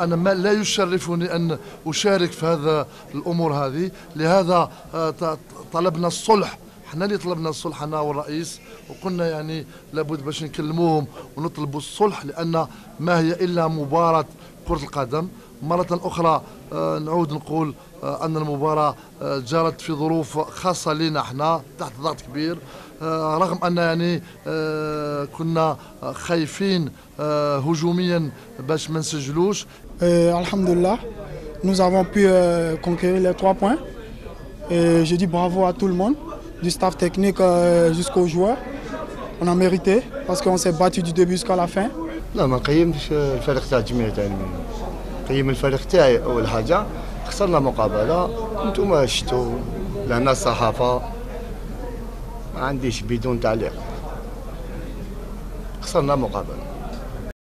أنا ما لا يشرفني أن أشارك في هذا الأمور هذه، لهذا طلبنا الصلح، احنا اللي طلبنا الصلح أنا والرئيس، وقلنا يعني لابد باش نكلموهم ونطلبوا الصلح، لأن ما هي إلا مباراة كرة القدم. مرة أخرى نعود نقول أن المباراة جرت في ظروف خاصة لنا احنا تحت ضغط كبير، رغم أن يعني كنا خايفين هجوميا باش ما نسجلوش. الحمد لله nous avons pu conquérir les 3 points et je dis bravo à tout le monde du staff technique jusqu'aux joueurs. On a mérité parce qu'on s'est battu du début jusqu'à la fin. لا ما قيمتش الفريق تاع الجميع تاعي، قيم الفريق تاعي. اول حاجه خسرنا مقابله، انتم شفتوا لان الصحافه ما عنديش بدون تعليق، خسرنا مقابله.